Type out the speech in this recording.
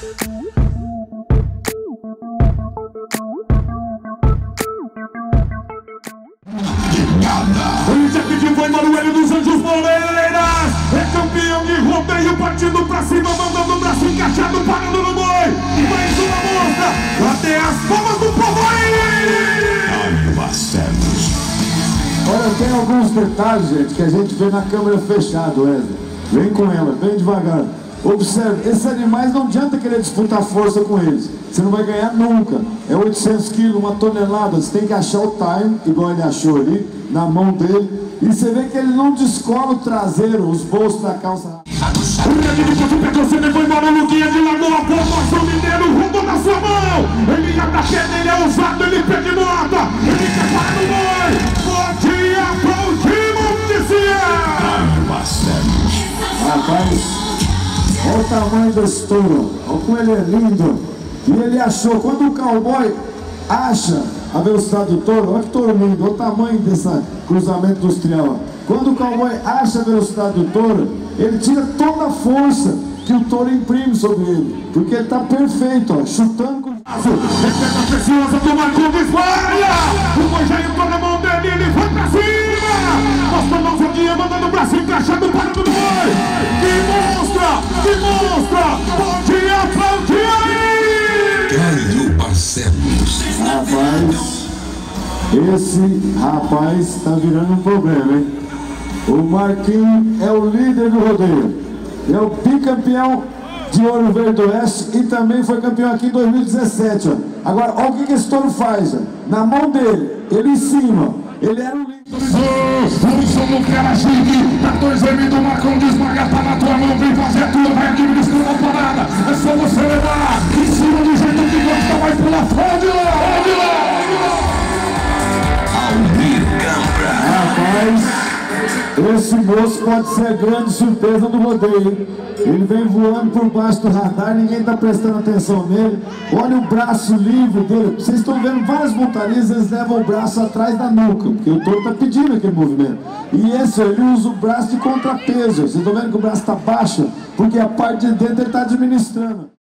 O Jack foi Manuel dos Anjos Moleiras, é campeão de rodeio, partindo pra cima, mandando o braço encaixado, parando no boi. Mais uma mostra, até as palmas do povo aí. Olha, tem alguns detalhes, gente, que a gente vê na câmera fechada, Wesley. Vem com ela, vem devagar. Observe, esses animais não adianta querer disputar força com eles. Você não vai ganhar nunca. É 800 quilos, uma tonelada. Você tem que achar o time, igual ele achou ali, na mão dele. E você vê que ele não descola o traseiro, os bolsos da calça. Você foi embora, Luquinha de Lagoa, formação mineiro, rodou na sua mão. Ele ia da pedra, ele é ousado, ele perde nota. Ele quer parar no boi. Pode aplaudir, notícia. Rapaz, olha o tamanho desse touro, olha como ele é lindo. E ele achou, quando o cowboy acha a velocidade do touro, olha que touro lindo, olha o tamanho desse cruzamento industrial. Quando o cowboy acha a velocidade do touro, ele tira toda a força que o touro imprime sobre ele, porque ele está perfeito, ó, chutando com o braço. Respeita a preciosa do Marcos de Espanha. O boi já entrou na mão dele, ele foi pra cima. Mostrou mão joguinha, mandando o braço encaixado, para do boi. Que monstra! Pode aplaudir aí! Célio Barcelos. Rapaz, esse rapaz tá virando um problema, hein? O Marquinhos é o líder do rodeio. É o bicampeão de Ouro Verde do Oeste e também foi campeão aqui em 2017, ó. Agora, olha o que esse touro faz, ó. Na mão dele, ele em cima, ele era o líder. Wilson no cara chique, tá 2M do Marcão, desmaga, tá na tua mão, vem fazer tudo, vai aqui, me desculpa a parada, é só você levar, em cima do jeito que gosta, vai pela frente lá, olha lá! Almir Câmara. Rapaz, esse moço pode ser a grande surpresa do rodeio, ele vem voando por baixo do radar, ninguém tá prestando atenção nele, olha o braço livre dele, vocês estão vendo várias montarias, eles levam o braço atrás da nuca, porque o touro tá pedindo aquele movimento, e esse ele usa o braço de contrapeso, vocês estão vendo que o braço tá baixo, porque a parte de dentro ele tá administrando.